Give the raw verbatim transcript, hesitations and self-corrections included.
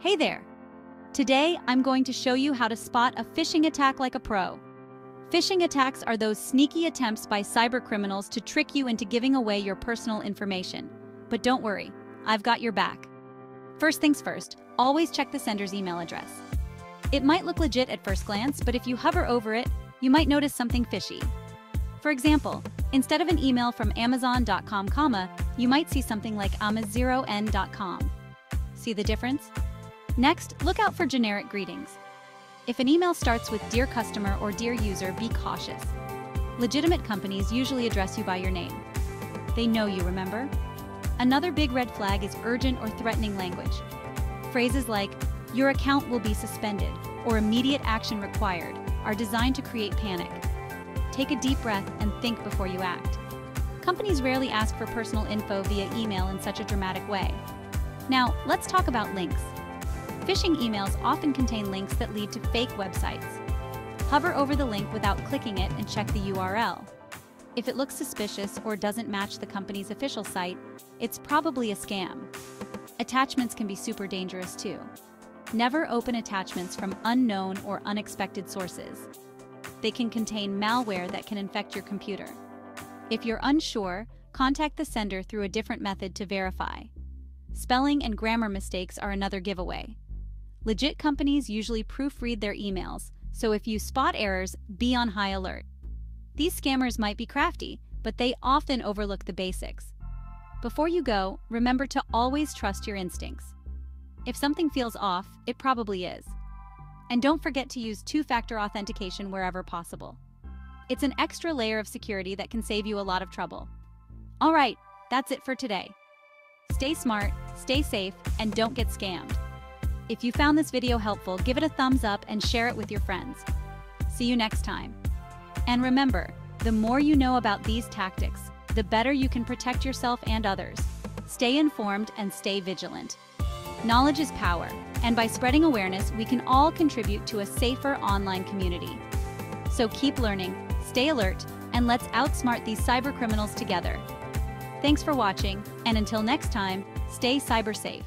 Hey there! Today, I'm going to show you how to spot a phishing attack like a pro. Phishing attacks are those sneaky attempts by cybercriminals to trick you into giving away your personal information. But don't worry, I've got your back. First things first, always check the sender's email address. It might look legit at first glance, but if you hover over it, you might notice something fishy. For example, instead of an email from amazon dot com comma, you might see something like amaz zero n dot com. See the difference? Next, look out for generic greetings. If an email starts with "Dear Customer" or "Dear User," be cautious. Legitimate companies usually address you by your name. They know you, remember? Another big red flag is urgent or threatening language. Phrases like, "Your account will be suspended," or "Immediate action required," are designed to create panic. Take a deep breath and think before you act. Companies rarely ask for personal info via email in such a dramatic way. Now, let's talk about links. Phishing emails often contain links that lead to fake websites. Hover over the link without clicking it and check the U R L. If it looks suspicious or doesn't match the company's official site, it's probably a scam. Attachments can be super dangerous too. Never open attachments from unknown or unexpected sources. They can contain malware that can infect your computer. If you're unsure, contact the sender through a different method to verify. Spelling and grammar mistakes are another giveaway. Legit companies usually proofread their emails, so if you spot errors, be on high alert. These scammers might be crafty, but they often overlook the basics. Before you go, remember to always trust your instincts. If something feels off, it probably is. And don't forget to use two-factor authentication wherever possible. It's an extra layer of security that can save you a lot of trouble. All right, that's it for today. Stay smart, stay safe, and don't get scammed. If you found this video helpful, give it a thumbs up and share it with your friends. See you next time. And remember, the more you know about these tactics, the better you can protect yourself and others. Stay informed and stay vigilant. Knowledge is power, and by spreading awareness, we can all contribute to a safer online community. So keep learning, stay alert, and let's outsmart these cybercriminals together. Thanks for watching, and until next time, stay cyber safe.